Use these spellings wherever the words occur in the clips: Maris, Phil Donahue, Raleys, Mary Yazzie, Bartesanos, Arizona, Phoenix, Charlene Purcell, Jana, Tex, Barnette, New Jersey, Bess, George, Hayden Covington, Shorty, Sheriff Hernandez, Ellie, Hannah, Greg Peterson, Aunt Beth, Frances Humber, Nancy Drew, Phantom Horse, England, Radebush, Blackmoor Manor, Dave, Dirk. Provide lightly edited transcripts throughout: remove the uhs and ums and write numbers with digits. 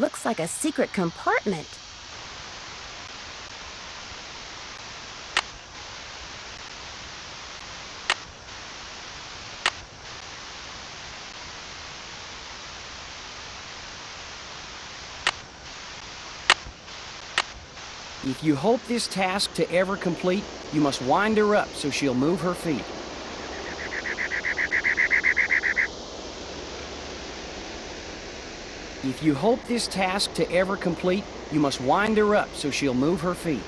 Looks like a secret compartment. If you hope this task to ever complete, you must wind her up so she'll move her feet. If you hope this task to ever complete, you must wind her up so she'll move her feet.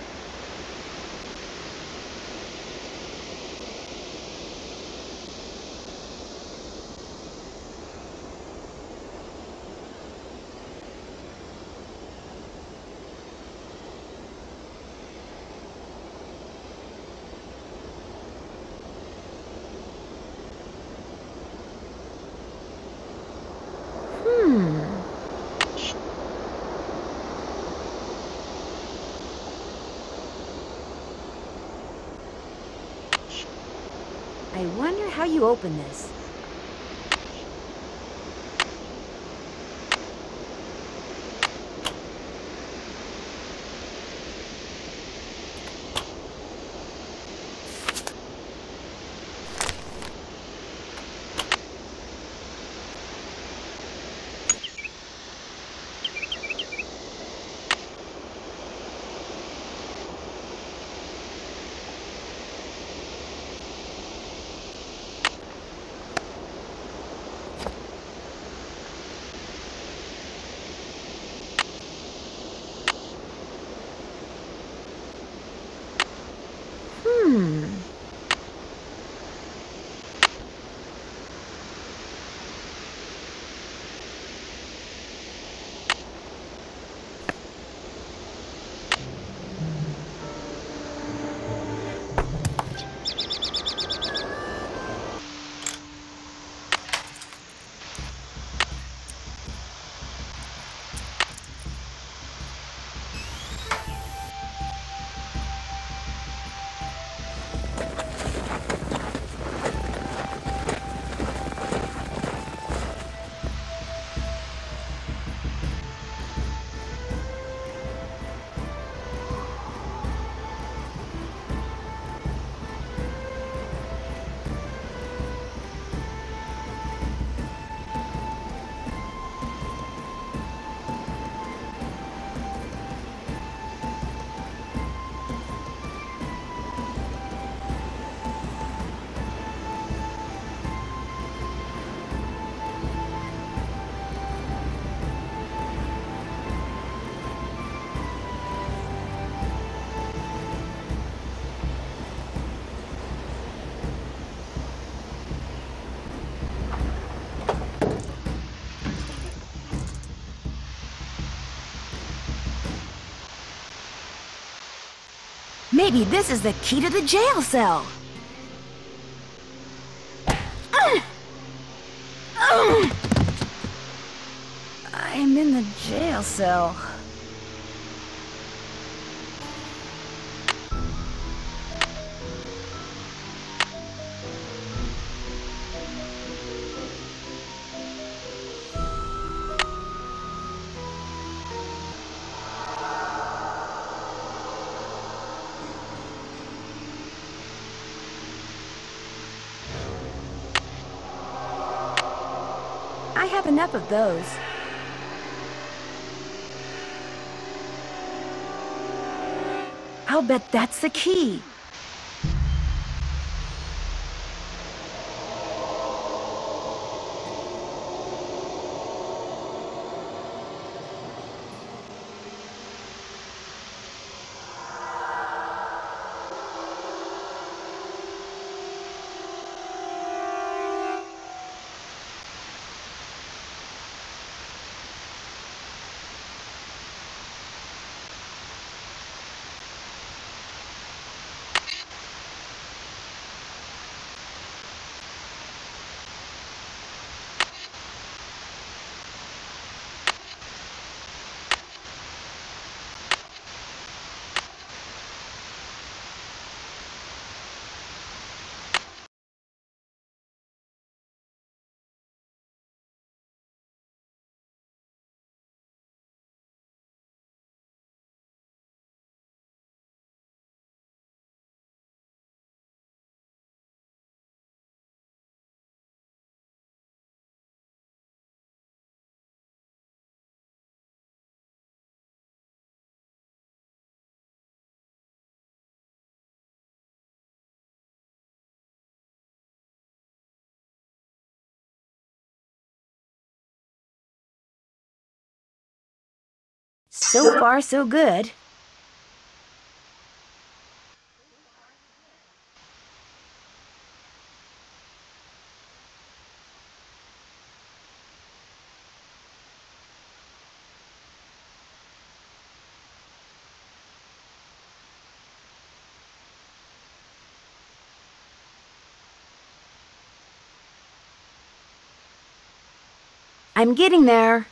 Open this. Maybe this is the key to the jail cell. I'm in the jail cell. Enough of those. I'll bet that's the key. So far, so good. I'm getting there.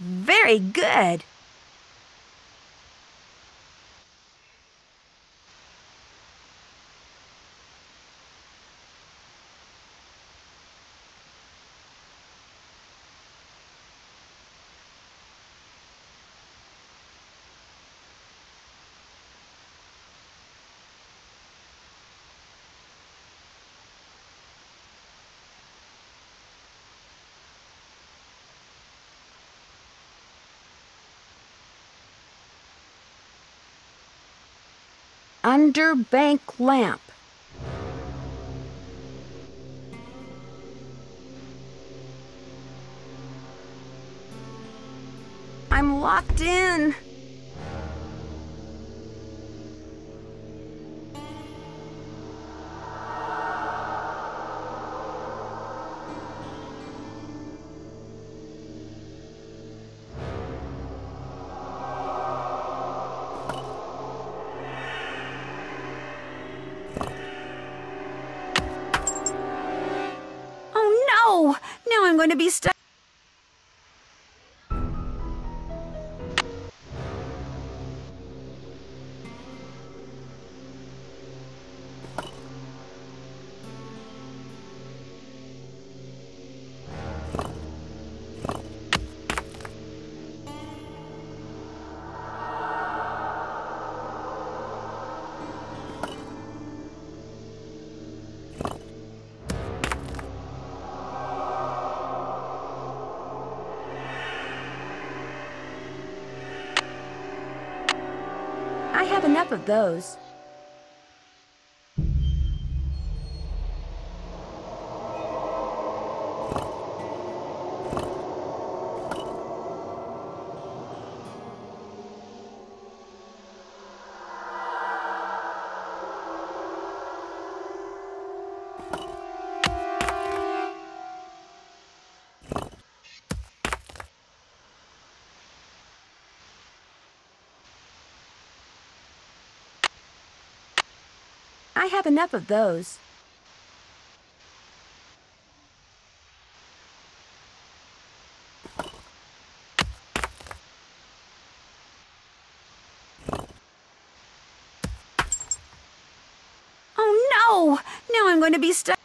Very good. Underbank lamp. I'm locked in. Going to be stuck. Enough of those. I have enough of those. Oh no! Now I'm going to be stuck.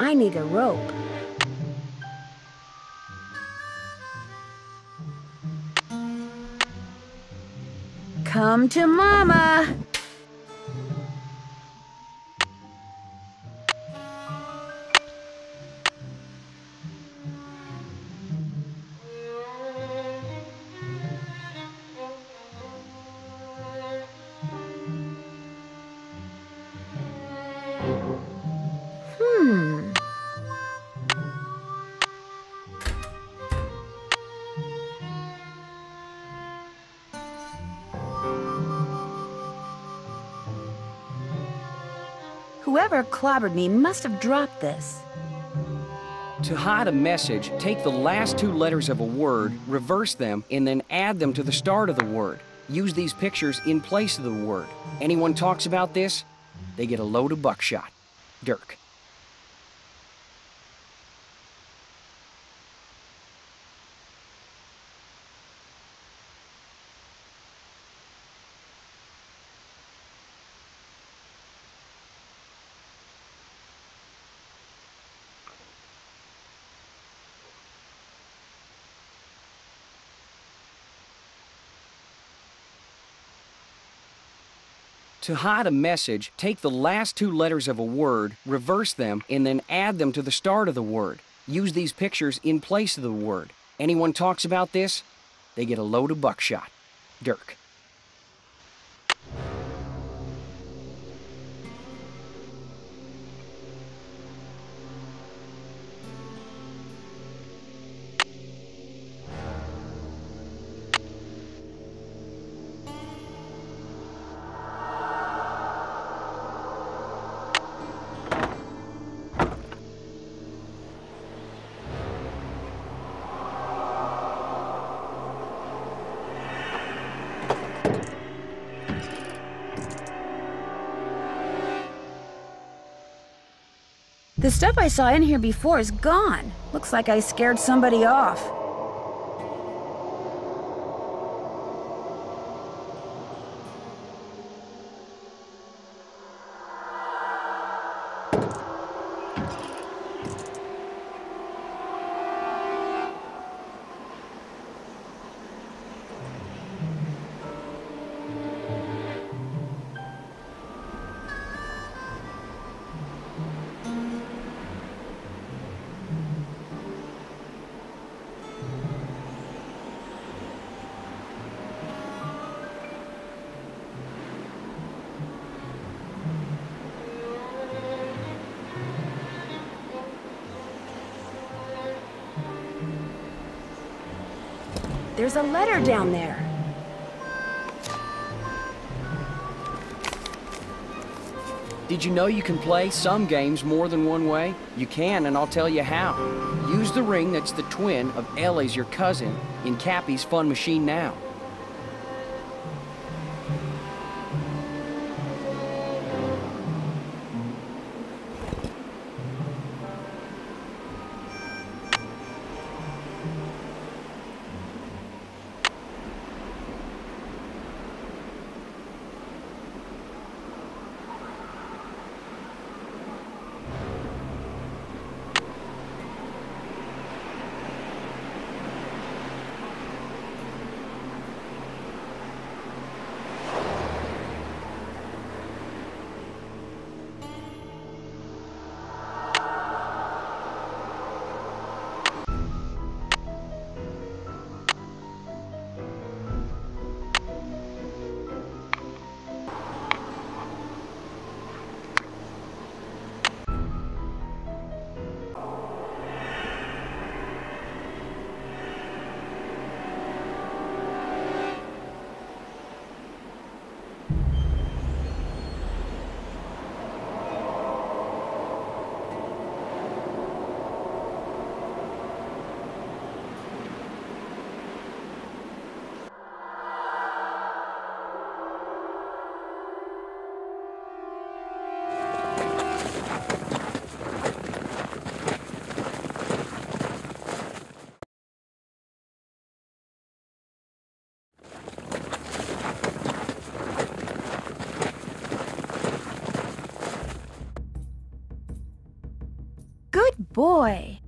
I need a rope. Come to Mama. Whoever clobbered me must have dropped this. To hide a message, take the last two letters of a word, reverse them, and then add them to the start of the word. Use these pictures in place of the word. Anyone talks about this, they get a load of buckshot. Dirk. To hide a message, take the last two letters of a word, reverse them, and then add them to the start of the word. Use these pictures in place of the word. Anyone talks about this, they get a load of buckshot. Dirk. The stuff I saw in here before is gone. Looks like I scared somebody off. There's a letter down there. Did you know you can play some games more than one way? You can, and I'll tell you how. Use the ring that's the twin of Ellie's, your cousin, in Cappy's fun machine now. Boy.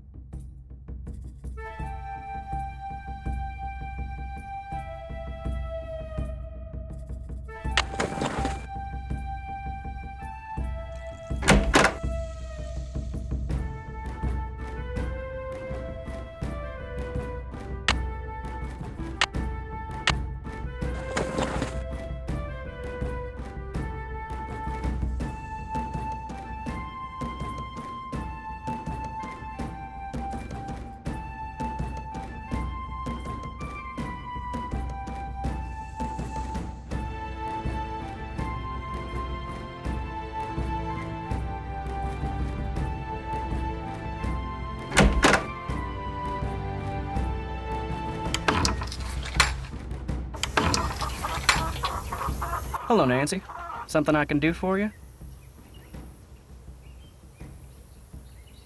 Hello, Nancy. Something I can do for you?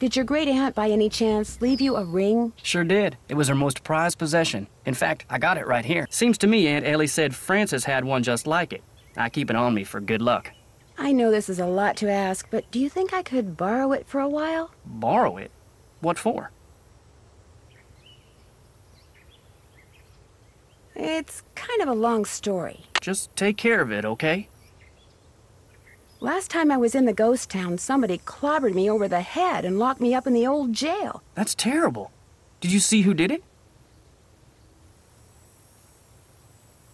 Did your great aunt, by any chance, leave you a ring? Sure did. It was her most prized possession. In fact, I got it right here. Seems to me Aunt Ellie said Frances had one just like it. I keep it on me for good luck. I know this is a lot to ask, but do you think I could borrow it for a while? Borrow it? What for? It's kind of a long story. Just take care of it, okay? Last time I was in the ghost town, somebody clobbered me over the head and locked me up in the old jail. That's terrible. Did you see who did it?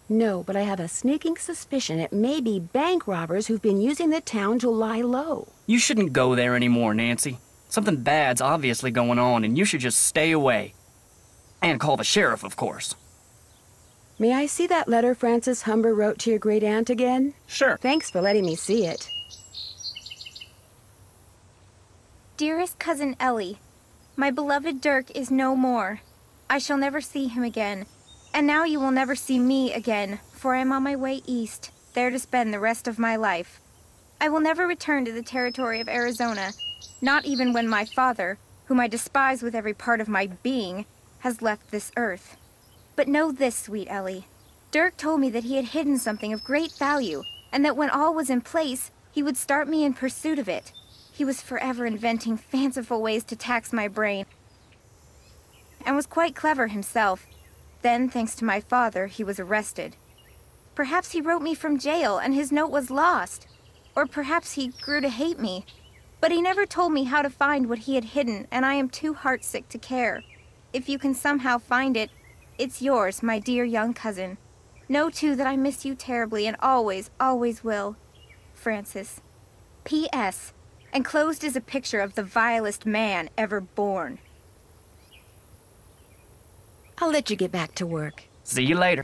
No, but I have a sneaking suspicion it may be bank robbers who've been using the town to lie low. You shouldn't go there anymore, Nancy. Something bad's obviously going on, and you should just stay away. And call the sheriff, of course. May I see that letter Frances Humber wrote to your great aunt again? Sure. Thanks for letting me see it. Dearest Cousin Ellie, my beloved Dirk is no more. I shall never see him again. And now you will never see me again, for I am on my way east, there to spend the rest of my life. I will never return to the territory of Arizona, not even when my father, whom I despise with every part of my being, has left this earth. But know this, sweet Ellie. Dirk told me that he had hidden something of great value, and that when all was in place, he would start me in pursuit of it. He was forever inventing fanciful ways to tax my brain, and was quite clever himself. Then, thanks to my father, he was arrested. Perhaps he wrote me from jail, and his note was lost. Or perhaps he grew to hate me. But he never told me how to find what he had hidden, and I am too heartsick to care. If you can somehow find it, it's yours, my dear young cousin. Know, too, that I miss you terribly and always, always will. Frances. P.S. Enclosed is a picture of the vilest man ever born. I'll let you get back to work. See you later.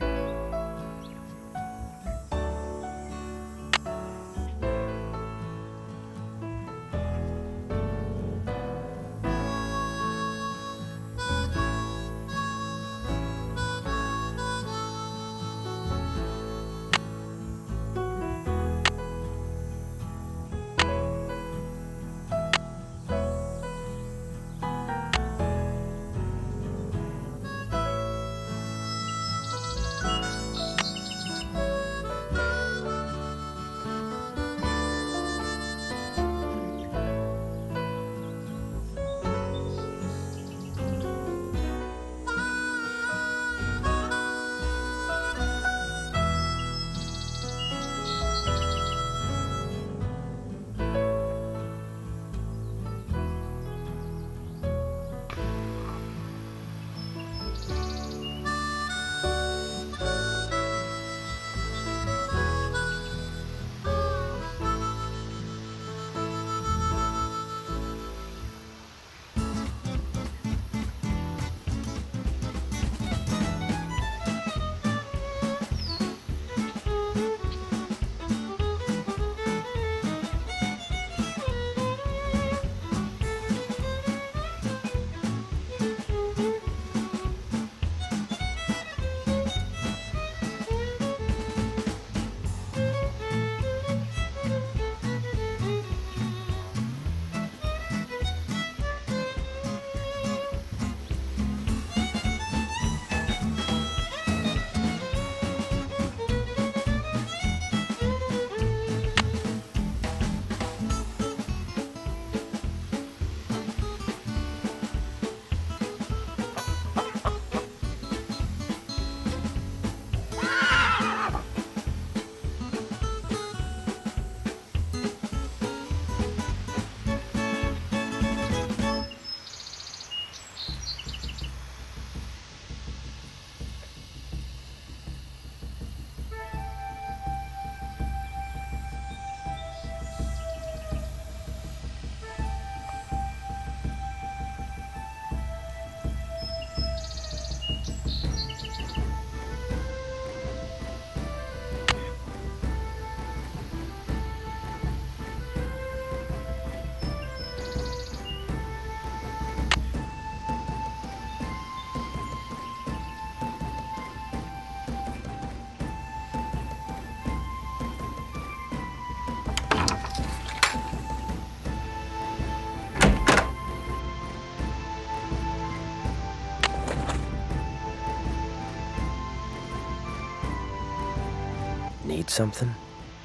Need something?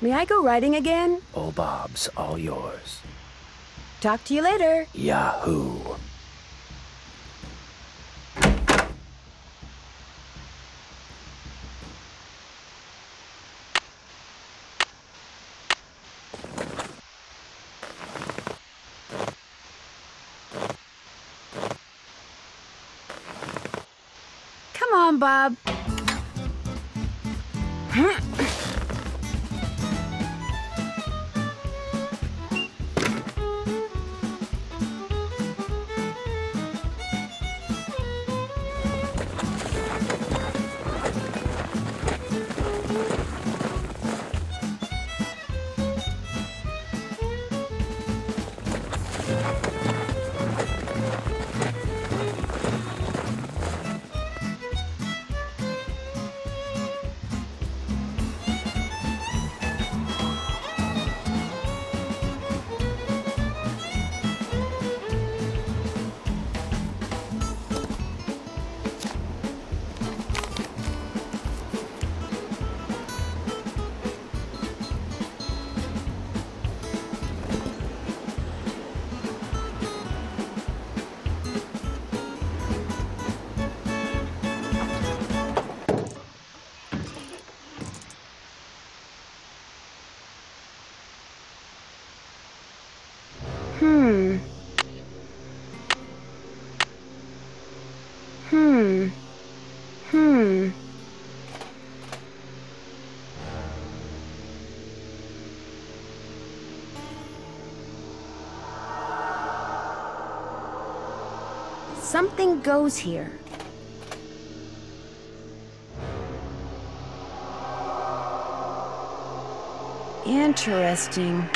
May I go riding again? Old Bob's all yours. Talk to you later. Yahoo. Come on, Bob. Something goes here. Interesting.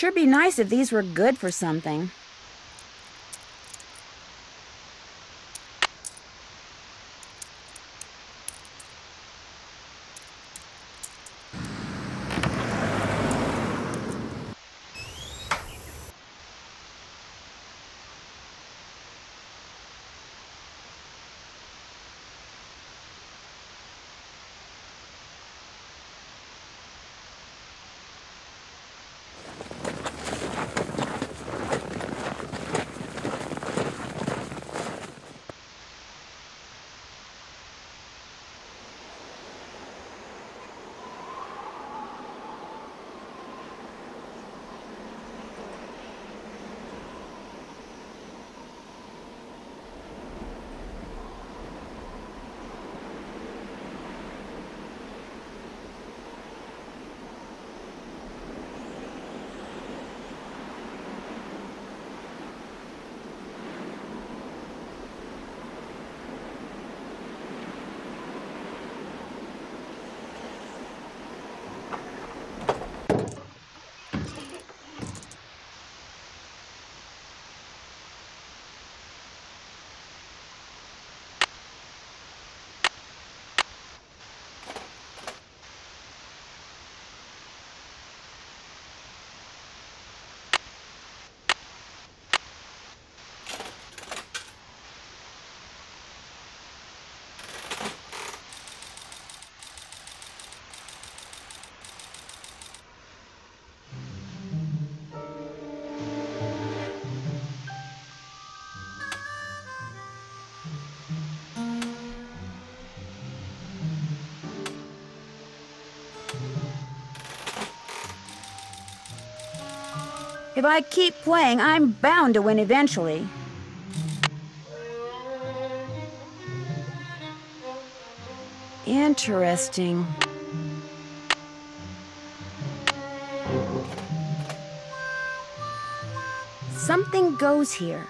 Sure be nice if these were good for something. If I keep playing, I'm bound to win eventually. Interesting. Something goes here.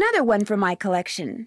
Another one for my collection.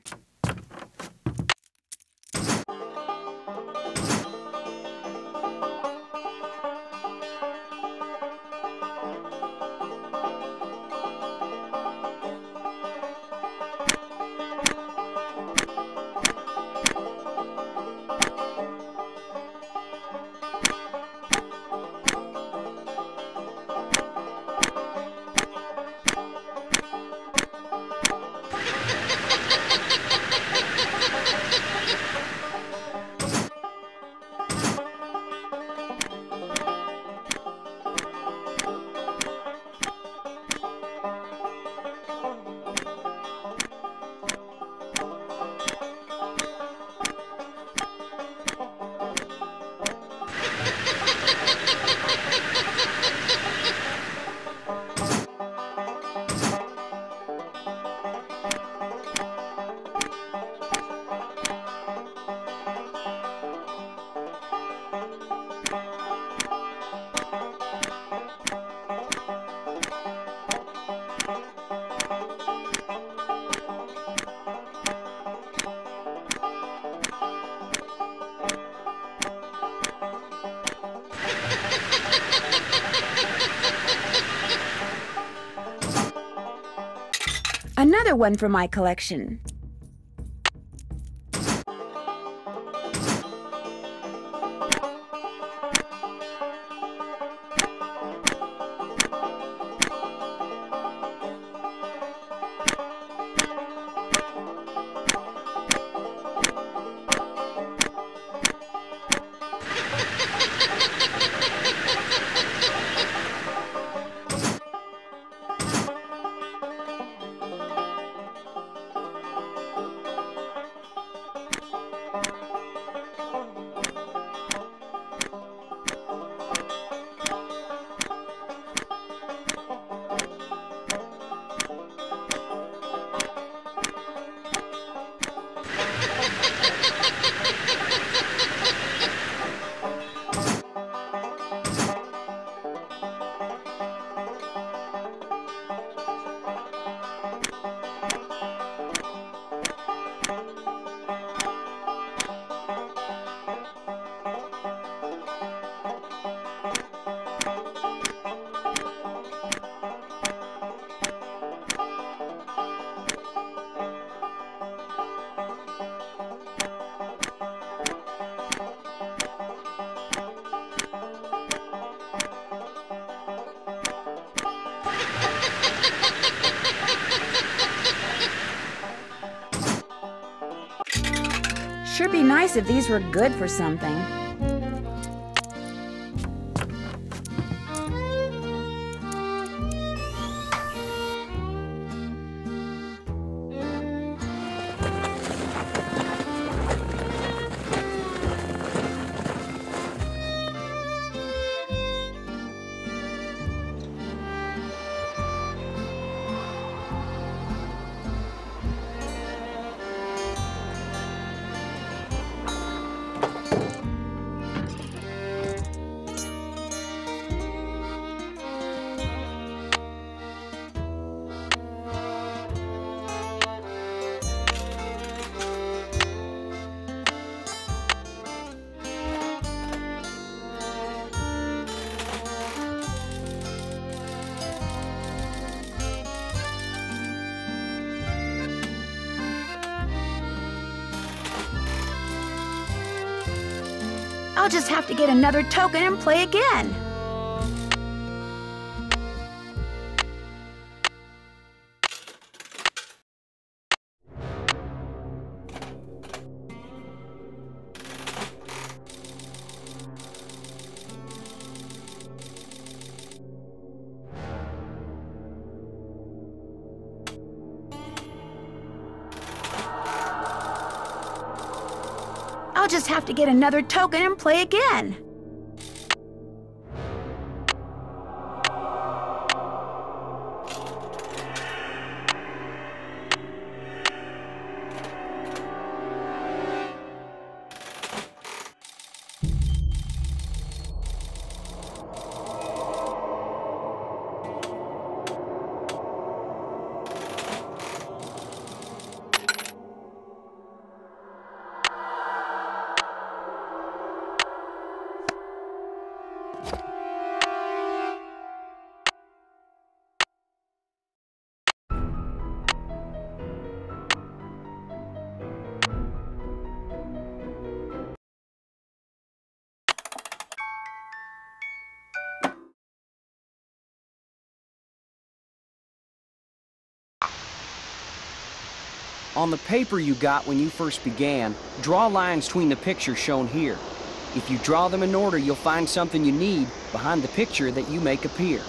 Another one for my collection. Sure be nice if these were good for something. I'll just have to get another token and play again. I'll just have to get another token and play again. On the paper you got when you first began, draw lines between the pictures shown here. If you draw them in order, you'll find something you need behind the picture that you make appear.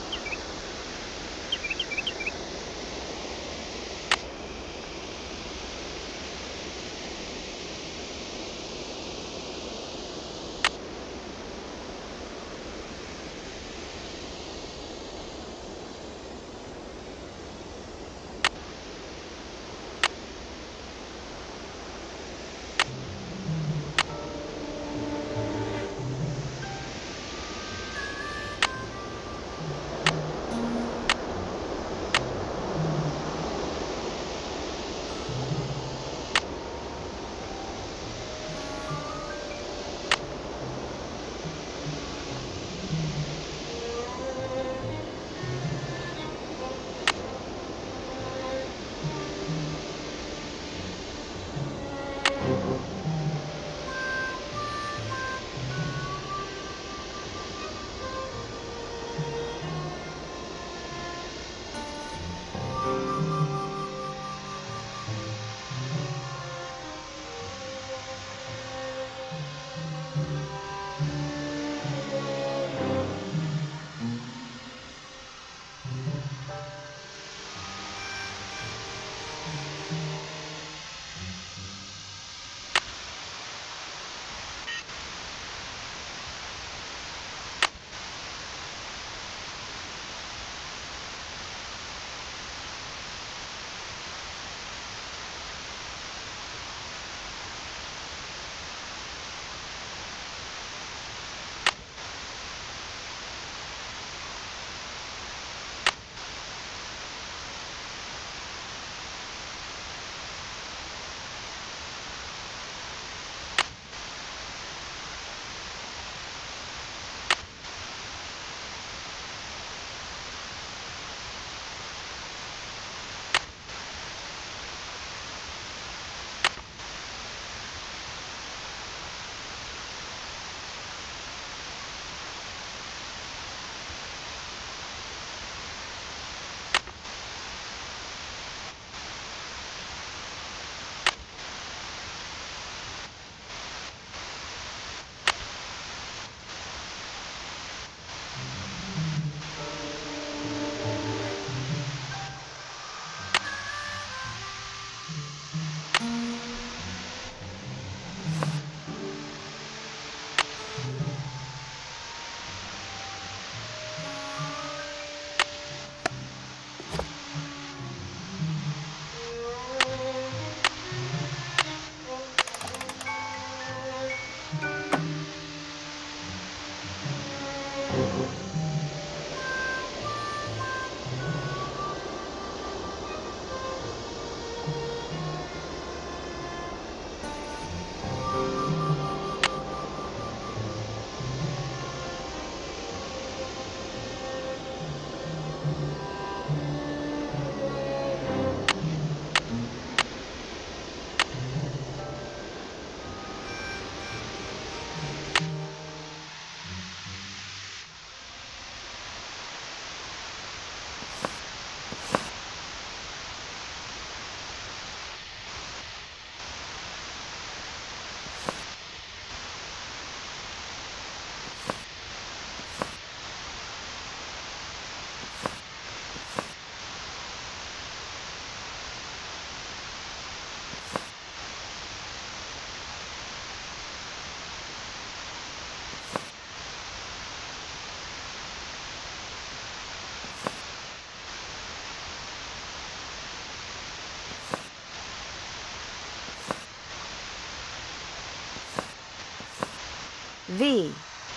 V,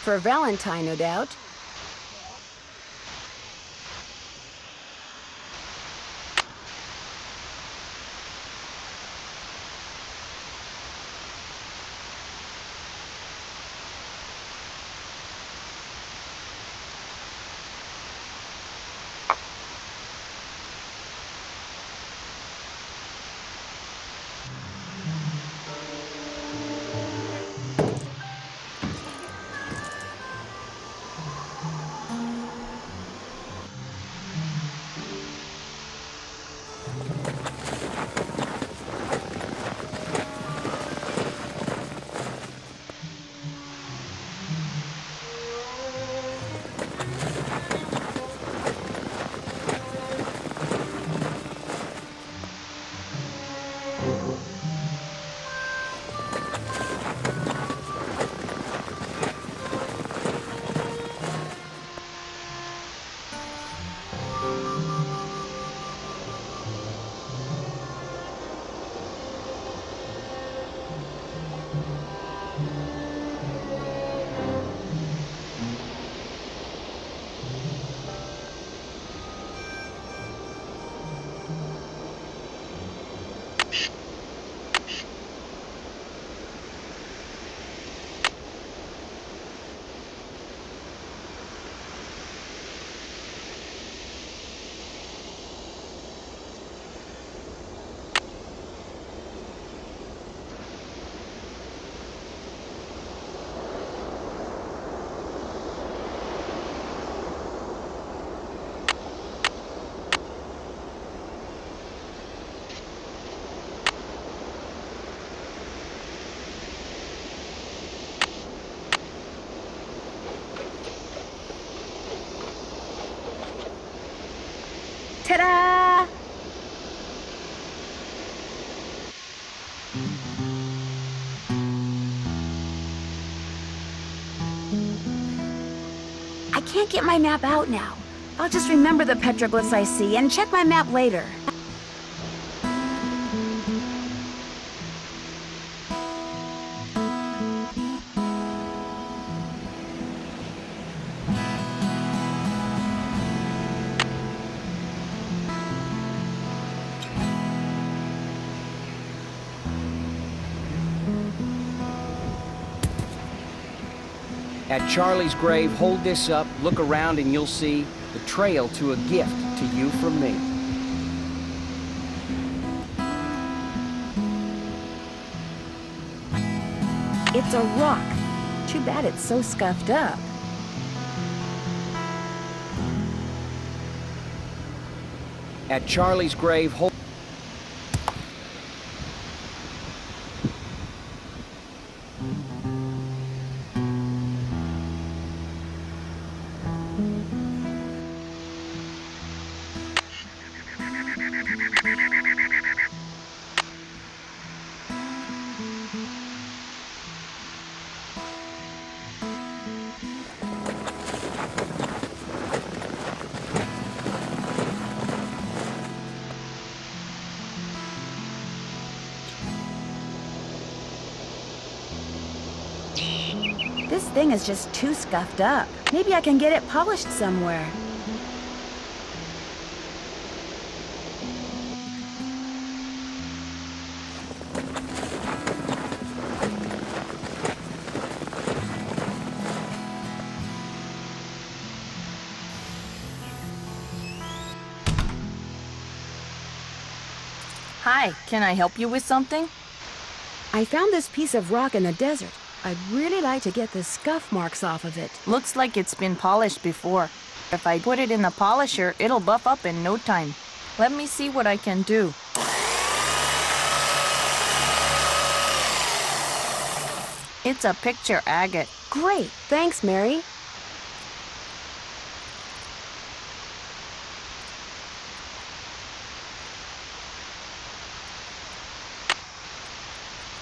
for Valentine, no doubt. Ta-da! I can't get my map out now. I'll just remember the petroglyphs I see and check my map later. At Charlie's grave, hold this up, look around, and you'll see the trail to a gift to you from me. It's a rock. Too bad it's so scuffed up. At Charlie's grave, hold... This thing is just too scuffed up. Maybe I can get it polished somewhere. Hi, can I help you with something? I found this piece of rock in the desert. I'd really like to get the scuff marks off of it. Looks like it's been polished before. If I put it in the polisher, it'll buff up in no time. Let me see what I can do. It's a picture agate. Great, thanks, Mary.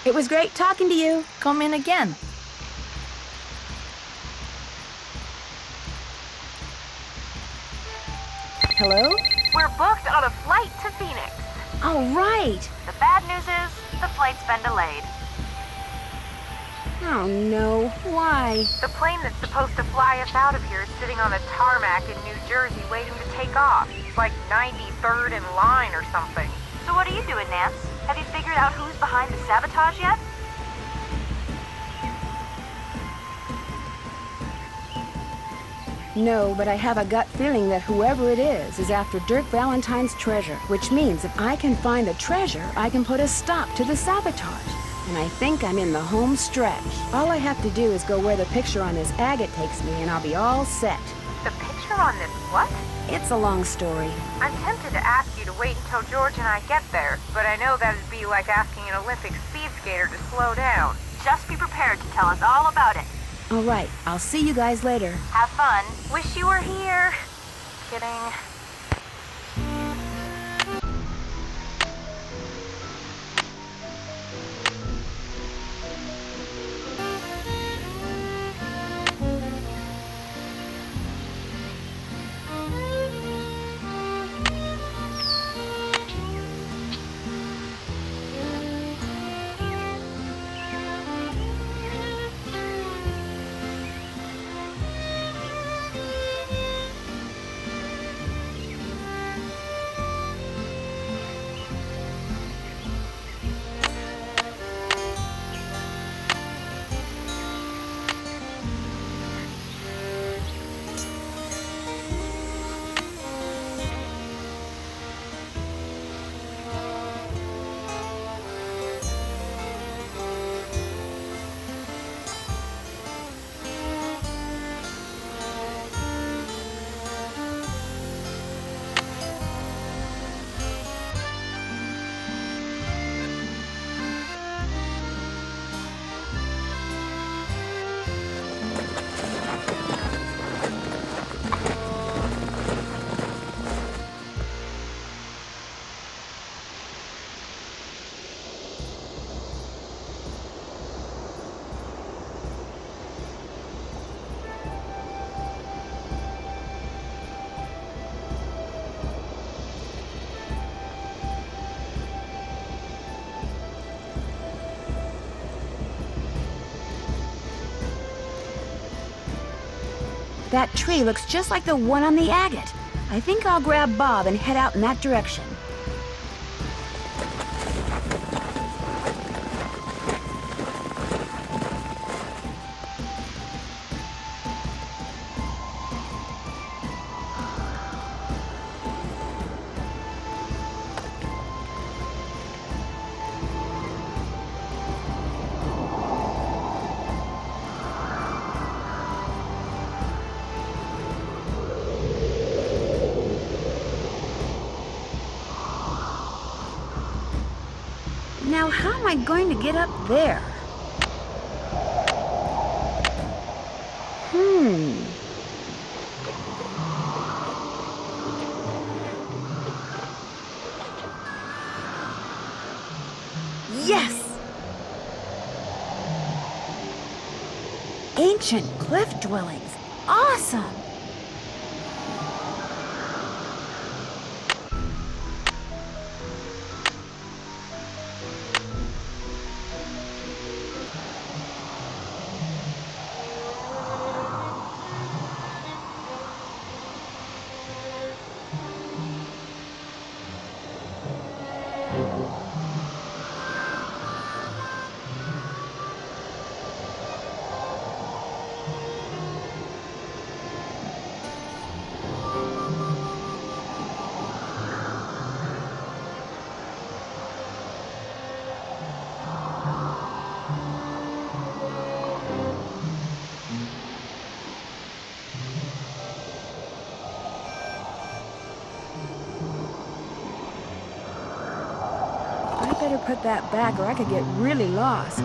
It was great talking to you. Come in again. Hello? We're booked on a flight to Phoenix. All right. The bad news is the flight's been delayed. Oh no, why? The plane that's supposed to fly us out of here is sitting on a tarmac in New Jersey waiting to take off. It's like 93rd in line or something. So what are you doing, Nance? Have you figured out who's behind the sabotage yet? No, but I have a gut feeling that whoever it is after Dirk Valentine's treasure, which means if I can find the treasure, I can put a stop to the sabotage. And I think I'm in the home stretch. All I have to do is go where the picture on this agate takes me, and I'll be all set. The picture on this what? It's a long story. I'm tempted to ask you to wait until George and I get there, but I know that'd be like asking an Olympic speed skater to slow down. Just be prepared to tell us all about it. All right, I'll see you guys later. Have fun. Wish you were here. Kidding. That tree looks just like the one on the agate. I think I'll grab Bob and head out in that direction. Now, how am I going to get up there? Yes! Ancient cliff dwellings. Awesome! Put that back or I could get really lost.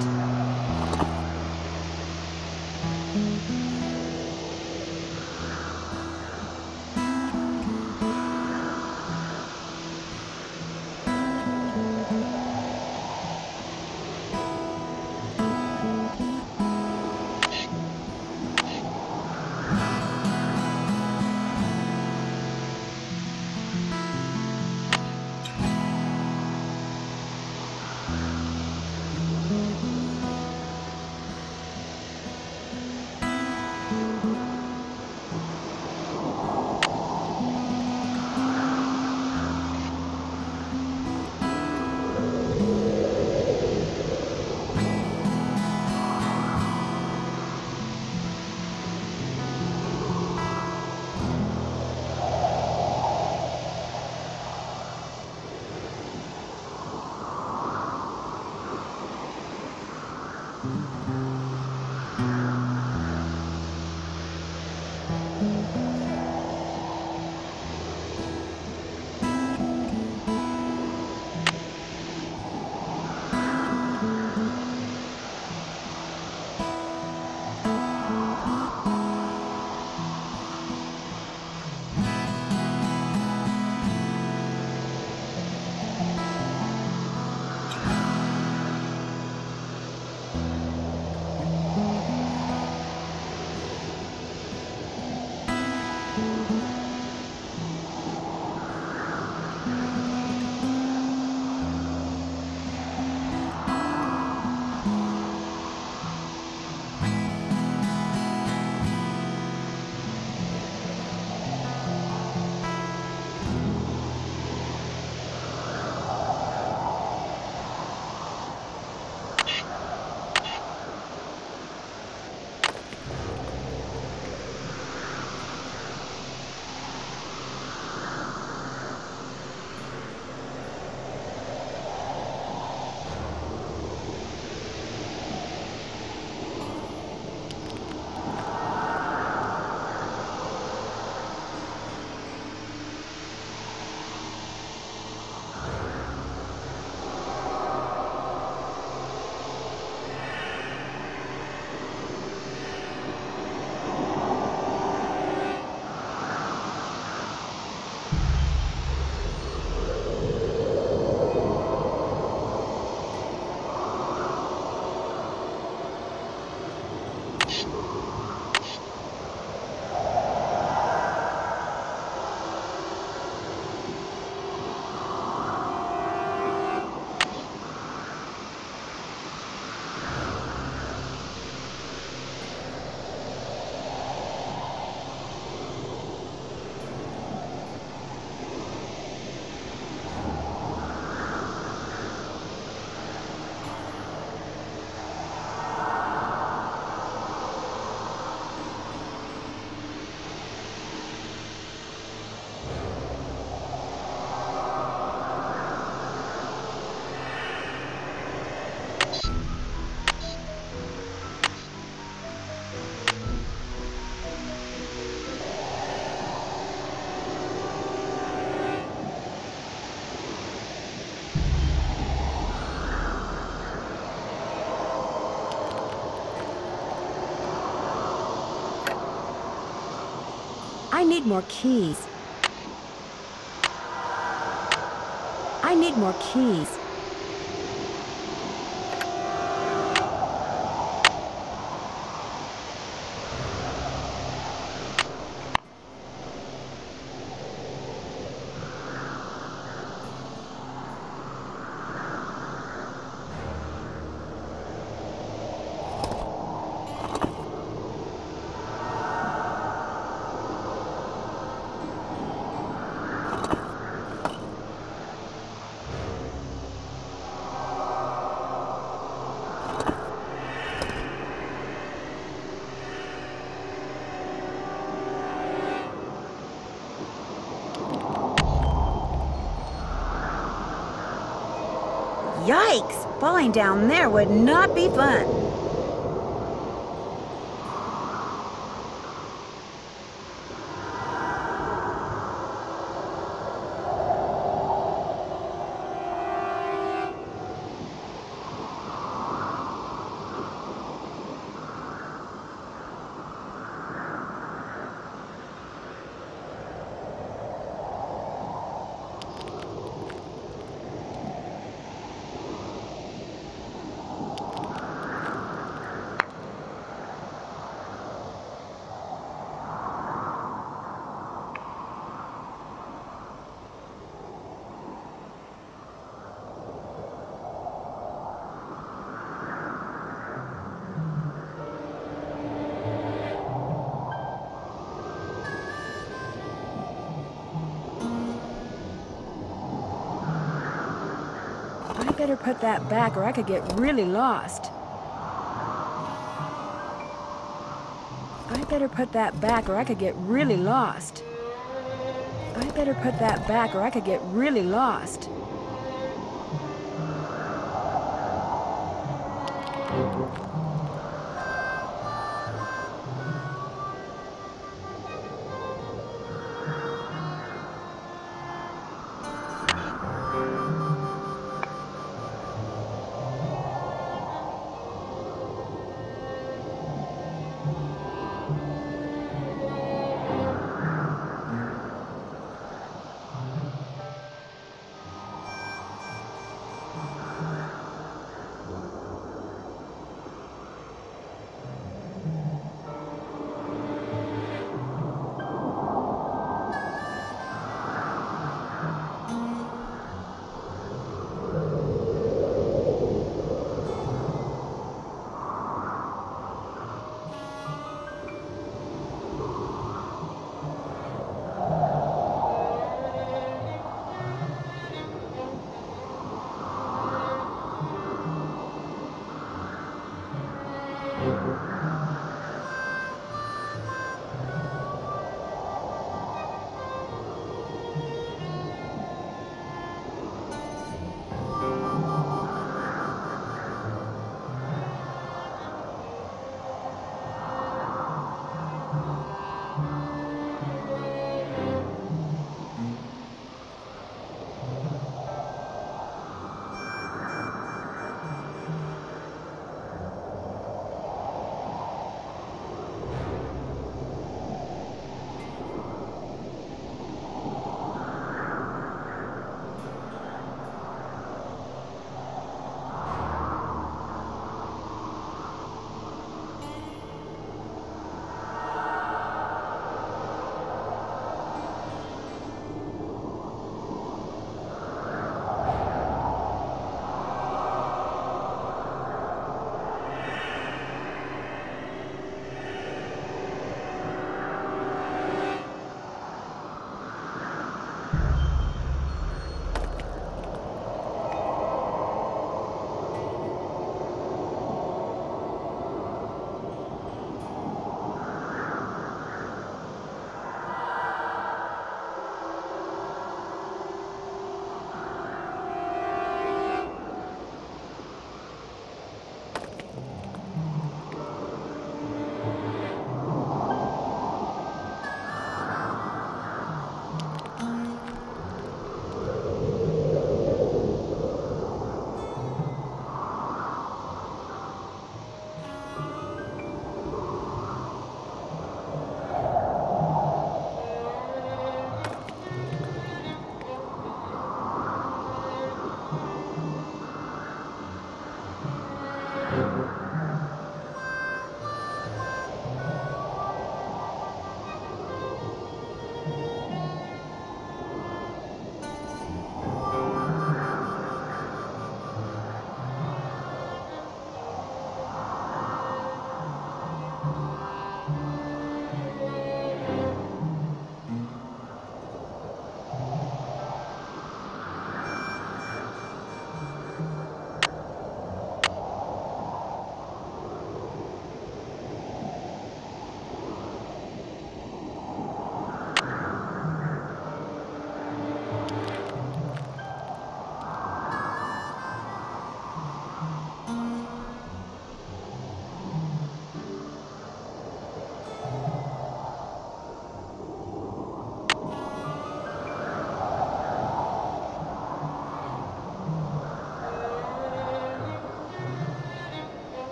I need more keys. Yikes! Falling down there would not be fun. Better put that back or I could get really lost.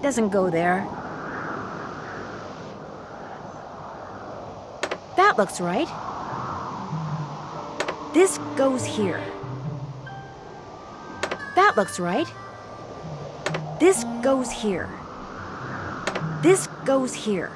That doesn't go there. That looks right. This goes here. That looks right. This goes here. This goes here.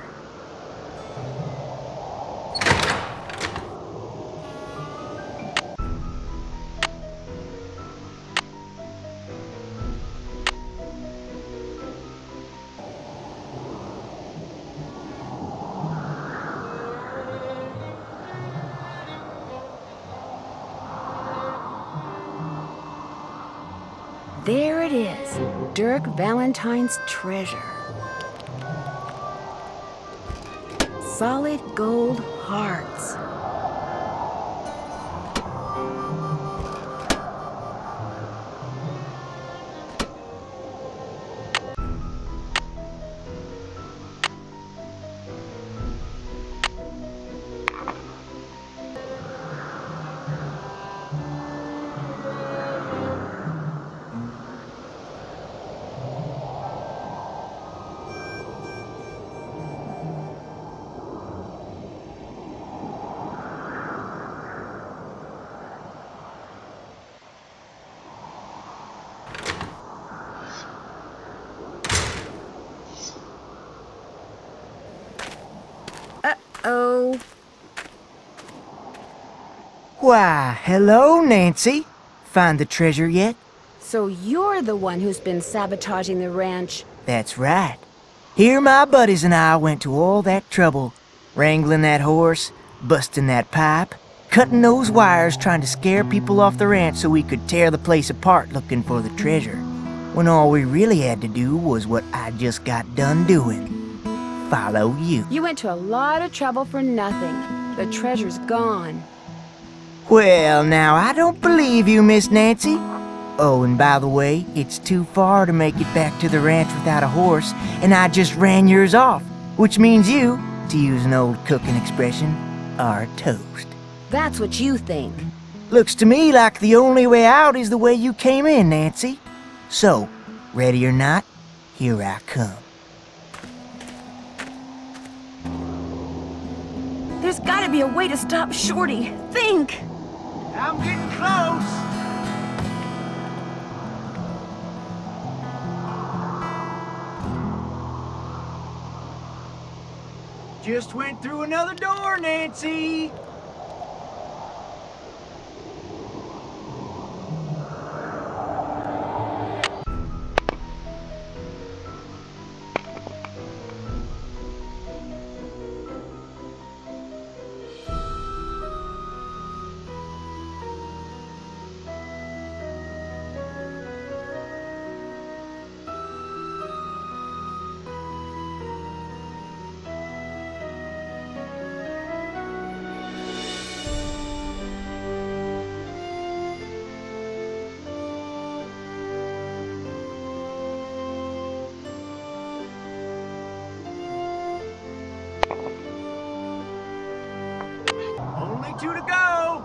There it is, Dirk Valentine's treasure. Solid gold hearts. Why, hello, Nancy. Find the treasure yet? So you're the one who's been sabotaging the ranch. That's right. Here my buddies and I went to all that trouble. Wrangling that horse, busting that pipe, cutting those wires trying to scare people off the ranch so we could tear the place apart looking for the treasure. When all we really had to do was what I just got done doing. Follow you. You went to a lot of trouble for nothing. The treasure's gone. Well, now, I don't believe you, Miss Nancy. Oh, and by the way, it's too far to make it back to the ranch without a horse, and I just ran yours off, which means you, to use an old cooking expression, are toast. That's what you think. Looks to me like the only way out is the way you came in, Nancy. So, ready or not, here I come. There's gotta be a way to stop Shorty. Think! I'm getting close! Just went through another door, Nancy! Two to go.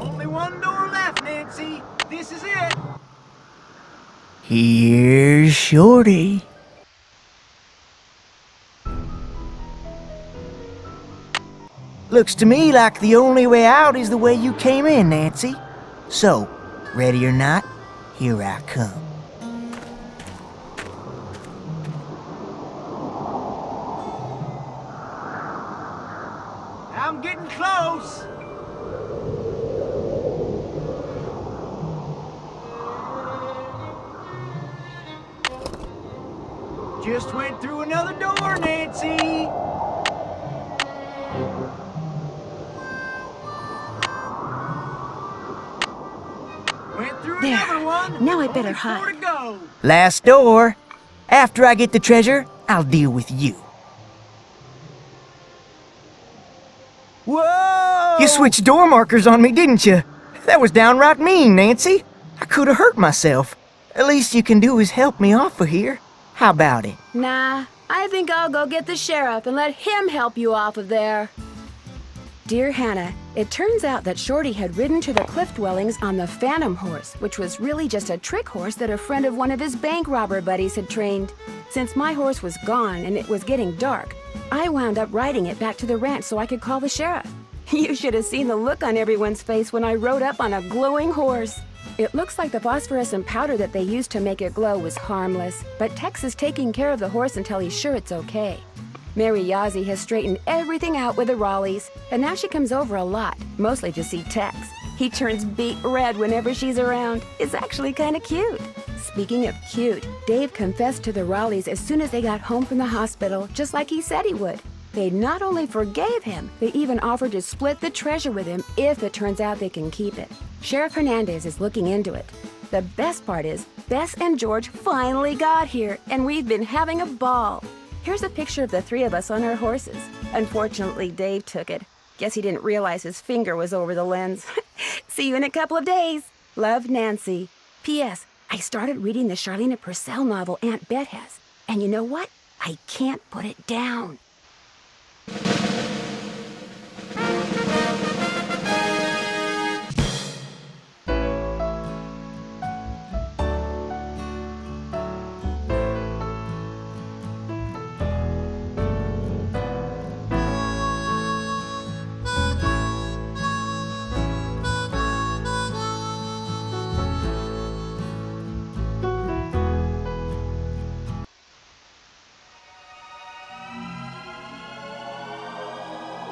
Only one door left, Nancy. This is it. Here's Shorty. Looks to me like the only way out is the way you came in, Nancy. So, ready or not, here I come. Just went through another door, Nancy! Went through there. Another one! Now I better hide. Go. Last door! After I get the treasure, I'll deal with you. Whoa! You switched door markers on me, didn't you? That was downright mean, Nancy. I could have hurt myself. At least you can do is help me off of here. How about it? Nah, I think I'll go get the sheriff and let him help you off of there. Dear Hannah, it turns out that Shorty had ridden to the cliff dwellings on the Phantom Horse, which was really just a trick horse that a friend of one of his bank robber buddies had trained. Since my horse was gone and it was getting dark, I wound up riding it back to the ranch so I could call the sheriff. You should have seen the look on everyone's face when I rode up on a glowing horse. It looks like the phosphorescent powder that they used to make it glow was harmless, but Tex is taking care of the horse until he's sure it's okay. Mary Yazzie has straightened everything out with the Raleys, and now she comes over a lot, mostly to see Tex. He turns beet red whenever she's around. It's actually kind of cute. Speaking of cute, Dave confessed to the Raleys as soon as they got home from the hospital, just like he said he would. They not only forgave him, they even offered to split the treasure with him if it turns out they can keep it. Sheriff Hernandez is looking into it. The best part is, Bess and George finally got here, and we've been having a ball. Here's a picture of the three of us on our horses. Unfortunately, Dave took it. Guess he didn't realize his finger was over the lens. See you in a couple of days. Love, Nancy. P.S. I started reading the Charlene Purcell novel Aunt Beth has. And you know what? I can't put it down.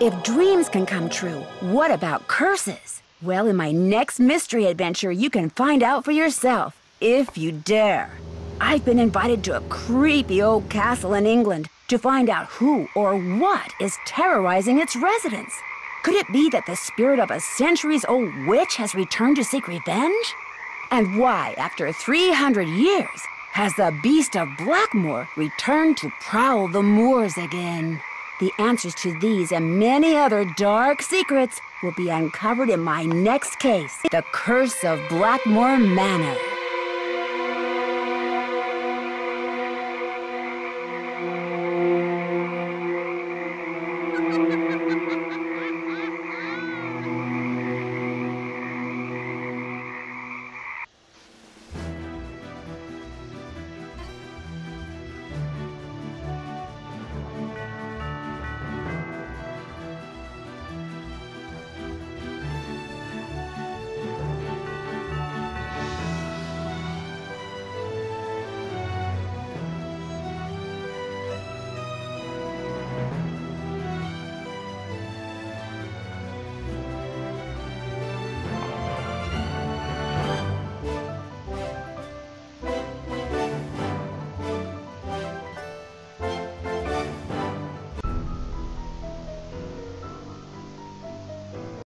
If dreams can come true, what about curses? Well, in my next mystery adventure, you can find out for yourself, if you dare. I've been invited to a creepy old castle in England to find out who or what is terrorizing its residents. Could it be that the spirit of a centuries-old witch has returned to seek revenge? And why, after 300 years, has the beast of Blackmoor returned to prowl the moors again? The answers to these and many other dark secrets will be uncovered in my next case, The Curse of Blackmoor Manor.